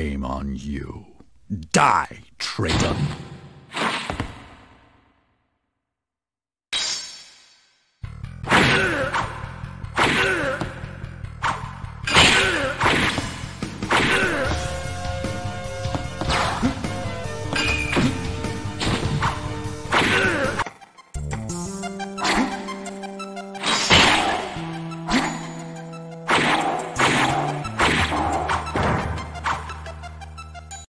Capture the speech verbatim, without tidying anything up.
Shame on you. Die, traitor!